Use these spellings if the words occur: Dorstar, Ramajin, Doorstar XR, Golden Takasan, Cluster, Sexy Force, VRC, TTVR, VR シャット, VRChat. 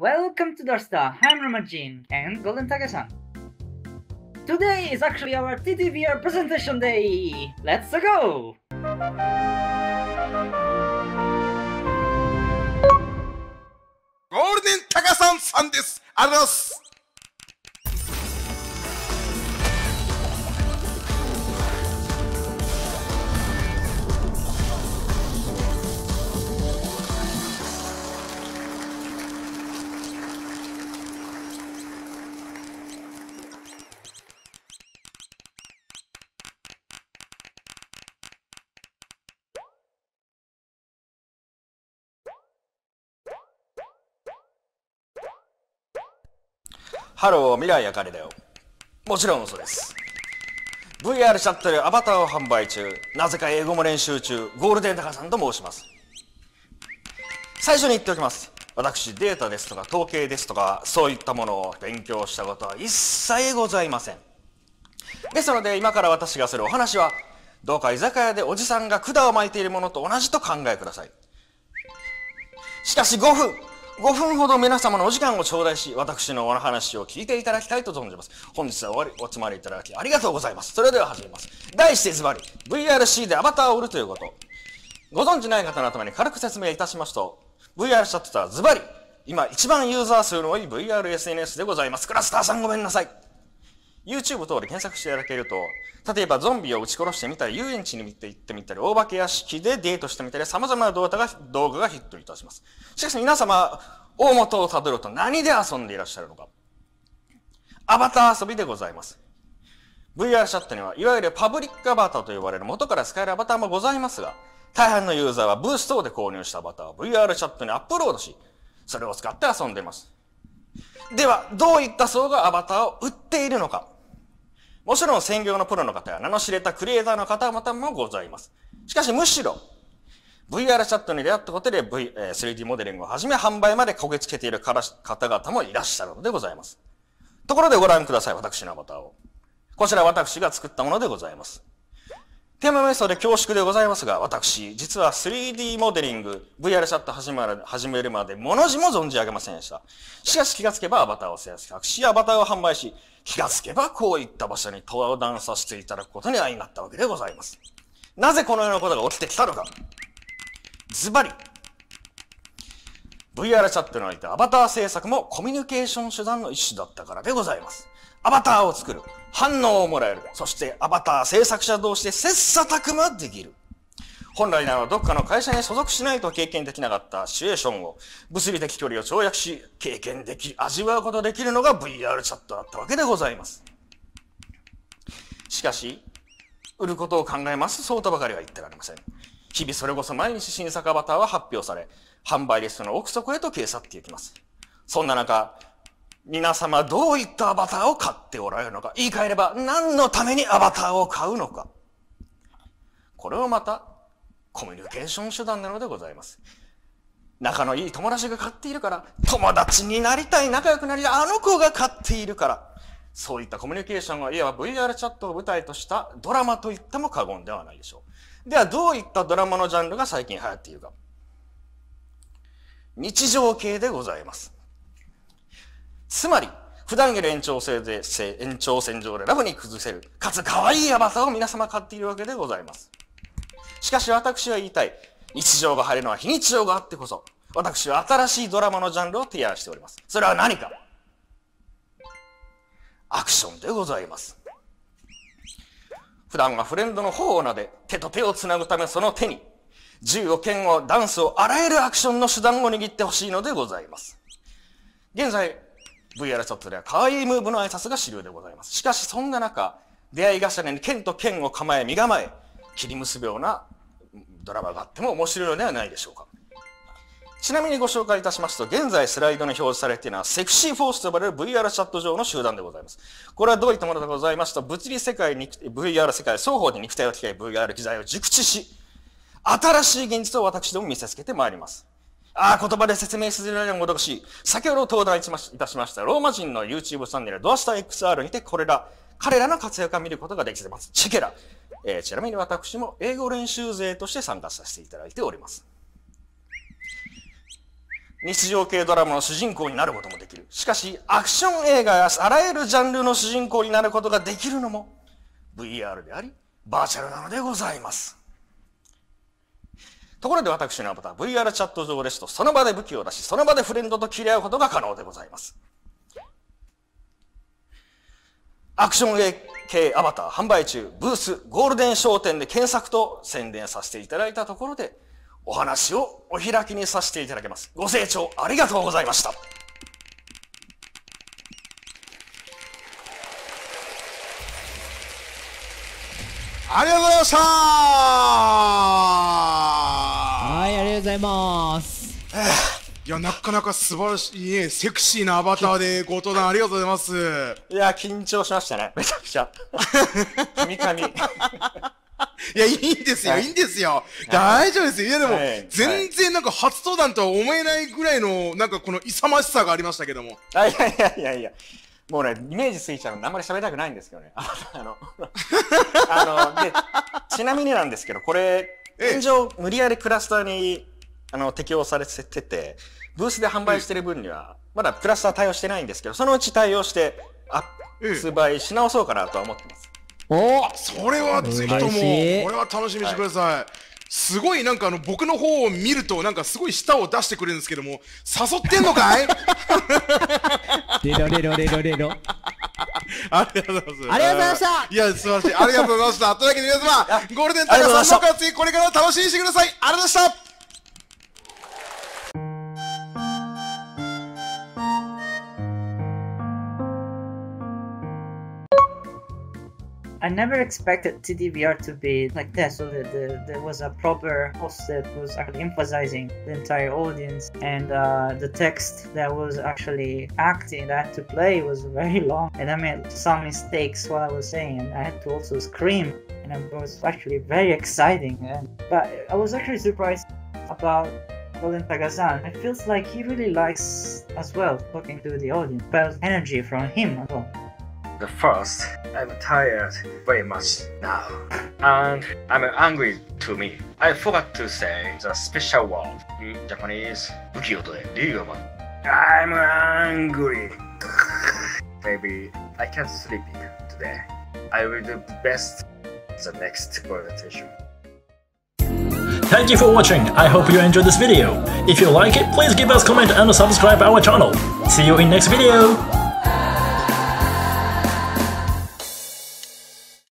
Welcome to Dorstar, I'm Ramajin and Golden Takasan. Today is actually our TTVR presentation day! Let's go! Golden Takasan-san desu! Adios!ハロー、未来あかりだよ。もちろん嘘です。VR シャットルアバターを販売中、なぜか英語も練習中、ゴールデンタカさんと申します。最初に言っておきます。私、データですとか統計ですとか、そういったものを勉強したことは一切ございません。ですので、今から私がするお話は、どうか居酒屋でおじさんが管を巻いているものと同じと考えください。しかし5分ほど皆様のお時間を頂戴し、私のお話を聞いていただきたいと存じます。本日はお集まりいただきありがとうございます。それでは始めます。題してズバリ、VRC でアバターを売るということ。ご存知ない方のために軽く説明いたしますと、VR シャットとはズバリ、今一番ユーザー数の多い VRSNS でございます。クラスターさんごめんなさい。YouTube 等で検索していただけると、例えばゾンビを撃ち殺してみたり、遊園地に行ってみたり、大化け屋敷でデートしてみたり、様々な動画がヒットいたします。しかし皆様、大元をたどると何で遊んでいらっしゃるのか。アバター遊びでございます。VR シャットには、いわゆるパブリックアバターと呼ばれる元から使えるアバターもございますが、大半のユーザーはブース等で購入したアバターを VR シャットにアップロードし、それを使って遊んでいます。では、どういった層がアバターを売っているのか。もちろん専業のプロの方や名の知れたクリエイターの方々もございます。しかしむしろ、VR シャットに出会ったことで 3D モデリングをはじめ販売までこぎつけている方々もいらっしゃるのでございます。ところでご覧ください、私のアバターを。こちら私が作ったものでございます。手間メソで恐縮でございますが、私、実は 3D モデリング、VR シャット始めるまで、もの字も存じ上げませんでした。しかし気がつけばアバターを制作し、アバターを販売し、気がつけばこういった場所に登壇させていただくことに相なったわけでございます。なぜこのようなことが起きてきたのか。ズバリ。VR チャットにおいてアバター制作もコミュニケーション手段の一種だったからでございます。アバターを作る。反応をもらえる。そしてアバター制作者同士で切磋琢磨できる。本来ならどっかの会社に所属しないと経験できなかったシチュエーションを物理的距離を跳躍し、味わうことできるのが VR チャットだったわけでございます。しかし、売ることを考えます。そうとばかりは言ってられません。日々それこそ毎日新作アバターは発表され、販売リストの奥底へと消え去っていきます。そんな中、皆様どういったアバターを買っておられるのか、言い換えれば何のためにアバターを買うのか。これはまたコミュニケーション手段なのでございます。仲のいい友達が買っているから、友達になりたい、仲良くなりたい、あの子が買っているから。そういったコミュニケーションはいわば VR チャットを舞台としたドラマと言っても過言ではないでしょう。ではどういったドラマのジャンルが最近流行っているか。日常系でございます。つまり、普段より延長線上でラフに崩せる、かつ可愛いアバターを皆様買っているわけでございます。しかし私は言いたい、日常が晴れるのは非日常があってこそ、私は新しいドラマのジャンルを提案しております。それは何か？アクションでございます。普段はフレンドの頬を撫で、手と手をつなぐためその手に、銃を剣をダンスをあらゆるアクションの手段を握ってほしいのでございます。現在、VR チャットでは可愛いムーブの挨拶が主流でございます。しかしそんな中、出会い頭に剣と剣を構え身構え、切り結ぶようなドラマがあっても面白いのではないでしょうか。ちなみにご紹介いたしますと、現在スライドに表示されているのはセクシーフォースと呼ばれる VR チャット上の集団でございます。これはどういったものでございますと、物理世界に、VR 世界双方で肉体を機械、VR 機材を熟知し、新しい現実を私ども見せつけてまいります。ああ、言葉で説明しづらいのもどかしい。先ほど登壇いたしましたローマ人の YouTube チャンネルドアスター XR にて彼らの活躍を見ることができています。チェケラ。ちなみに私も英語練習生として参加させていただいております。日常系ドラマの主人公になることもできる。しかし、アクション映画やあらゆるジャンルの主人公になることができるのも VR であり、バーチャルなのでございます。ところで私のアバター、VR チャット上ですと、その場で武器を出し、その場でフレンドと切り合うことが可能でございます。アクション系アバター販売中、ブース、ゴールデン商店で検索と宣伝させていただいたところで、お話をお開きにさせていただきます。ご清聴ありがとうございました。ありがとうございました。はい、ありがとうございます。いや、なかなか素晴らしい、ね、セクシーなアバターでご登壇ありがとうございます。いや、緊張しましたね。めちゃくちゃ。神々。いや、いいんですよ、いいんですよ。大丈夫ですよ。いや、でも、全然なんか初登壇とは思えないぐらいの、なんかこの勇ましさがありましたけども。あ、いやいやいやいや。もうね、イメージついちゃうのであんまり喋りたくないんですけどね。で、ちなみになんですけど、これ、現状、無理やりクラスターに、適用されてて、ブースで販売してる分には、まだクラスター対応してないんですけど、そのうち対応して、発売し直そうかなとは思ってます。お、それはぜひとも、これは楽しみにしてください。はい、すごいなんか僕の方を見るとなんかすごい舌を出してくれるんですけども、誘ってんのかい？レロレロレロレロ。ありがとうございます。ありがとうございました。いや、素晴らしい。ありがとうございました。というわけで皆様、ゴールデンタカさんの活躍これから楽しみにしてください。ありがとうございました。I never expected TTVR to be like that, so that there was a proper post that was actually emphasizing the entire audience, and the text that was actually acting that I had to play was very long, and I made some mistakes while I was saying, and I had to also scream, and it was actually very exciting, but I was actually surprised about Golden Takasan. It feels like he really likes as well talking to the audience, felt energy from him as well. The first, I'm tired very much now, and I'm angry to me. I forgot to say the special word in Japanese. I'm angry. Maybe I can't sleep today. I will do best the next presentation. Thank you for watching. I hope you enjoyed this video. If you like it, please give us a comment and subscribe our channel. See you in next video.